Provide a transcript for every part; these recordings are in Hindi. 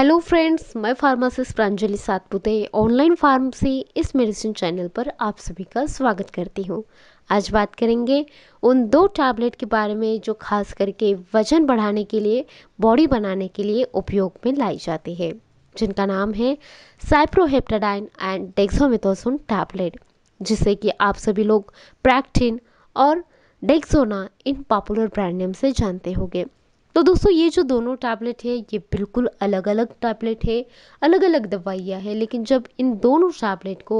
हेलो फ्रेंड्स, मैं pharmacist Pranjali Satpute online pharmacy इस मेडिसिन चैनल पर आप सभी का स्वागत करती हूं। आज बात करेंगे उन दो टैबलेट के बारे में जो खास करके वजन बढ़ाने के लिए, बॉडी बनाने के लिए उपयोग में लाई जाती है, जिनका नाम है साइप्रोहेप्टाडाइन एंड डेक्सोमेथासोन टैबलेट, जिसे कि आप सभी लोग प्रैक्टिन और डेक्सोना इन पॉपुलर ब्रांड नेम से जानते होंगे। तो दोस्तों, ये जो दोनों टैबलेट है ये बिल्कुल अलग अलग टैबलेट है, अलग अलग दवाइयाँ हैं, लेकिन जब इन दोनों टैबलेट को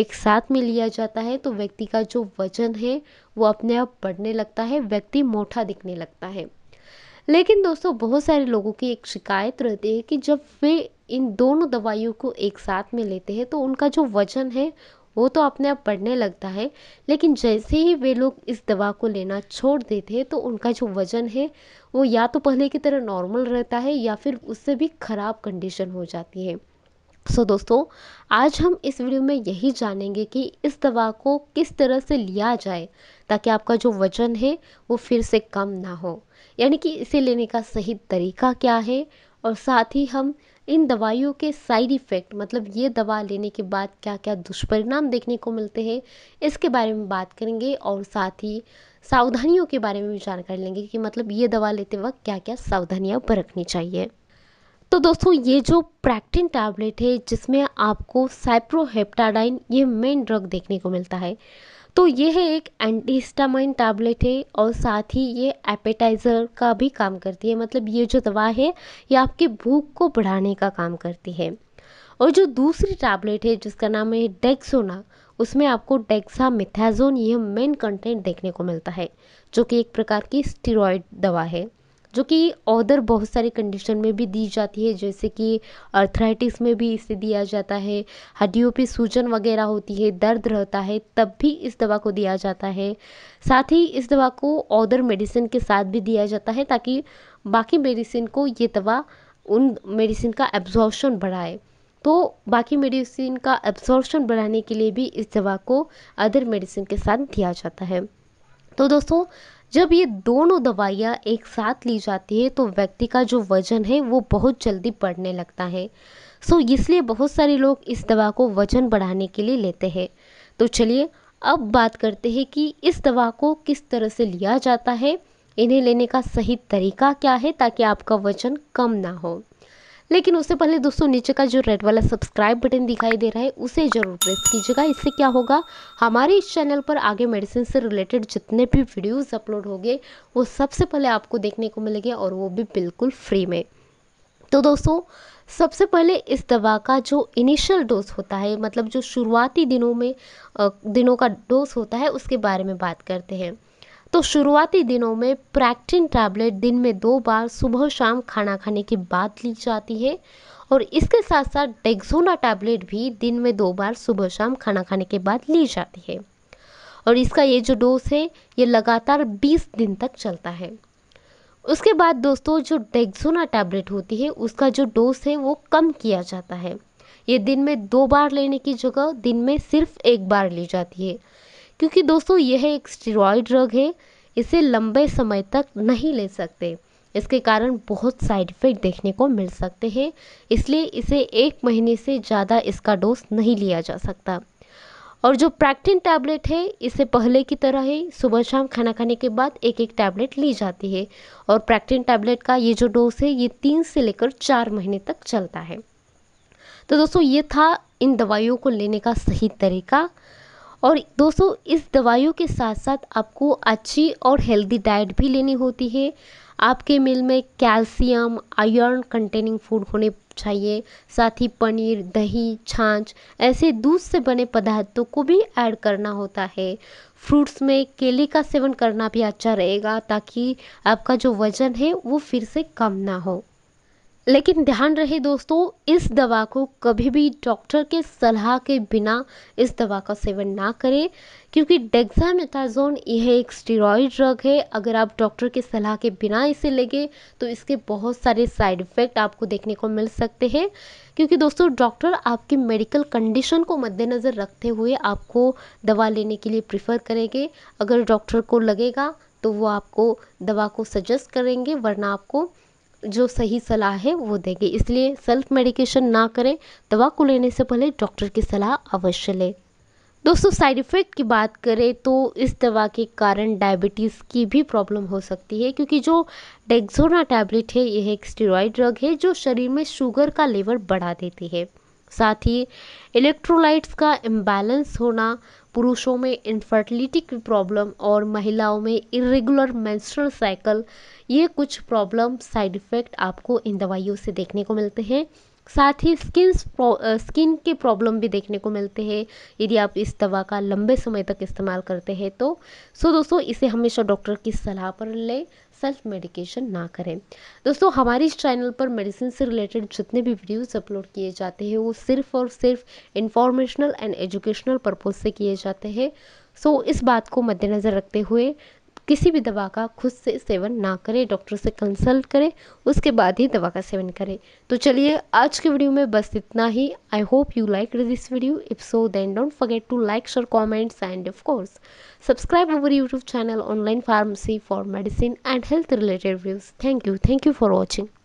एक साथ में लिया जाता है तो व्यक्ति का जो वजन है वो अपने आप बढ़ने लगता है, व्यक्ति मोटा दिखने लगता है। लेकिन दोस्तों, बहुत सारे लोगों की एक शिकायत रहती है कि जब वे इन दोनों दवाइयों को एक साथ में लेते हैं तो उनका जो वजन है वो तो अपने आप बढ़ने लगता है, लेकिन जैसे ही वे लोग इस दवा को लेना छोड़ देते हैं तो उनका जो वज़न है वो या तो पहले की तरह नॉर्मल रहता है या फिर उससे भी ख़राब कंडीशन हो जाती है। सो दोस्तों, आज हम इस वीडियो में यही जानेंगे कि इस दवा को किस तरह से लिया जाए ताकि आपका जो वज़न है वो फिर से कम ना हो, यानी कि इसे लेने का सही तरीका क्या है, और साथ ही हम इन दवाइयों के साइड इफ़ेक्ट, मतलब ये दवा लेने के बाद क्या क्या दुष्परिणाम देखने को मिलते हैं, इसके बारे में बात करेंगे। और साथ ही सावधानियों के बारे में भी जानकारी लेंगे कि मतलब ये दवा लेते वक्त क्या क्या सावधानियां बरतनी चाहिए। तो दोस्तों, ये जो प्रैक्टिन टैबलेट है जिसमें आपको साइप्रोहेप्टाडाइन ये मेन ड्रग देखने को मिलता है, तो ये है एक एंटीहिस्टामाइन टैबलेट है और साथ ही ये एपेटाइज़र का भी काम करती है, मतलब ये जो दवा है ये आपके भूख को बढ़ाने का काम करती है। और जो दूसरी टैबलेट है जिसका नाम है डेक्सोना, उसमें आपको डेक्सामेथासोन यह मेन कंटेंट देखने को मिलता है, जो कि एक प्रकार की स्टेरॉयड दवा है, जो कि और बहुत सारी कंडीशन में भी दी जाती है, जैसे कि अर्थराइटिस में भी इसे दिया जाता है, हड्डियों पे सूजन वगैरह होती है, दर्द रहता है, तब भी इस दवा को दिया जाता है। साथ ही इस दवा को और मेडिसिन के साथ भी दिया जाता है ताकि बाकी मेडिसिन को ये दवा उन मेडिसिन का एब्जॉर्प्शन बढ़ाए। तो बाकी मेडिसिन का एब्जॉर्प्शन बढ़ाने के लिए भी इस दवा को अदर मेडिसिन के साथ दिया जाता है। तो दोस्तों, जब ये दोनों दवाइयाँ एक साथ ली जाती है तो व्यक्ति का जो वज़न है वो बहुत जल्दी बढ़ने लगता है। सो इसलिए बहुत सारे लोग इस दवा को वज़न बढ़ाने के लिए लेते हैं। तो चलिए अब बात करते हैं कि इस दवा को किस तरह से लिया जाता है, इन्हें लेने का सही तरीका क्या है ताकि आपका वज़न कम ना हो। लेकिन उससे पहले दोस्तों, नीचे का जो रेड वाला सब्सक्राइब बटन दिखाई दे रहा है उसे जरूर प्रेस कीजिएगा। इससे क्या होगा, हमारे इस चैनल पर आगे मेडिसिन से रिलेटेड जितने भी वीडियोस अपलोड होंगे वो सबसे पहले आपको देखने को मिलेंगे, और वो भी बिल्कुल फ्री में। तो दोस्तों, सबसे पहले इस दवा का जो इनिशियल डोज होता है, मतलब जो शुरुआती दिनों का डोज होता है, उसके बारे में बात करते हैं। तो शुरुआती दिनों में प्रैक्टिन टैबलेट दिन में 2 बार सुबह शाम खाना खाने के बाद ली जाती है, और इसके साथ साथ डेक्सोना टैबलेट भी दिन में 2 बार सुबह शाम खाना खाने के बाद ली जाती है, और इसका ये जो डोज है ये लगातार 20 दिन तक चलता है। उसके बाद दोस्तों, जो डेक्सोना टैबलेट होती है उसका जो डोज है वो कम किया जाता है। ये दिन में 2 बार लेने की जगह दिन में सिर्फ 1 बार ली जाती है, क्योंकि दोस्तों यह एक स्टेरॉयड ड्रग है, इसे लंबे समय तक नहीं ले सकते, इसके कारण बहुत साइड इफ़ेक्ट देखने को मिल सकते हैं, इसलिए इसे 1 महीने से ज़्यादा इसका डोज नहीं लिया जा सकता। और जो प्रैक्टिन टैबलेट है इसे पहले की तरह ही सुबह शाम खाना खाने के बाद 1-1 टैबलेट ली जाती है, और प्रैक्टिन टैबलेट का ये जो डोज है ये 3 से लेकर 4 महीने तक चलता है। तो दोस्तों, ये था इन दवाइयों को लेने का सही तरीका। और दोस्तों, इस दवाइयों के साथ साथ आपको अच्छी और हेल्दी डाइट भी लेनी होती है। आपके मील में कैल्शियम, आयरन कंटेनिंग फूड होने चाहिए, साथ ही पनीर, दही, छाछ ऐसे दूध से बने पदार्थों को भी ऐड करना होता है। फ्रूट्स में केले का सेवन करना भी अच्छा रहेगा ताकि आपका जो वज़न है वो फिर से कम ना हो। लेकिन ध्यान रहे दोस्तों, इस दवा को कभी भी डॉक्टर के सलाह के बिना इस दवा का सेवन ना करें, क्योंकि डेक्सामेथासोन यह एक स्टेरॉयड ड्रग है। अगर आप डॉक्टर के सलाह के बिना इसे लेंगे तो इसके बहुत सारे साइड इफ़ेक्ट आपको देखने को मिल सकते हैं, क्योंकि दोस्तों डॉक्टर आपकी मेडिकल कंडीशन को मद्देनज़र रखते हुए आपको दवा लेने के लिए प्रेफर करेंगे। अगर डॉक्टर को लगेगा तो वो आपको दवा को सजेस्ट करेंगे, वरना आपको जो सही सलाह है वो देंगे। इसलिए सेल्फ मेडिकेशन ना करें, दवा को लेने से पहले डॉक्टर की सलाह अवश्य लें। दोस्तों, साइड इफ़ेक्ट की बात करें तो इस दवा के कारण डायबिटीज़ की भी प्रॉब्लम हो सकती है, क्योंकि जो डेक्सोना टैबलेट है यह एक स्टेरॉइड ड्रग है जो शरीर में शुगर का लेवल बढ़ा देती है। साथ ही इलेक्ट्रोलाइट्स का इम्बैलेंस होना, पुरुषों में इनफर्टिलिटी की प्रॉब्लम और महिलाओं में इरेगुलर मेंस्ट्रुअल साइकिल, ये कुछ प्रॉब्लम साइड इफ़ेक्ट आपको इन दवाइयों से देखने को मिलते हैं। साथ ही स्किन के प्रॉब्लम भी देखने को मिलते हैं यदि आप इस दवा का लंबे समय तक इस्तेमाल करते हैं तो। सो दोस्तों, इसे हमेशा डॉक्टर की सलाह पर लें, सेल्फ मेडिकेशन ना करें। दोस्तों, हमारे इस चैनल पर मेडिसिन से रिलेटेड जितने भी वीडियोस अपलोड किए जाते हैं वो सिर्फ और सिर्फ इंफॉर्मेशनल एंड एजुकेशनल पर्पस से किए जाते हैं। सो इस बात को मद्देनज़र रखते हुए किसी भी दवा का खुद से सेवन ना करें, डॉक्टर से कंसल्ट करें, उसके बाद ही दवा का सेवन करें। तो चलिए, आज के वीडियो में बस इतना ही। I hope you like this video. If so then don't forget to like, share, comments and of course subscribe our YouTube channel online pharmacy for medicine and health related views. Thank you for watching.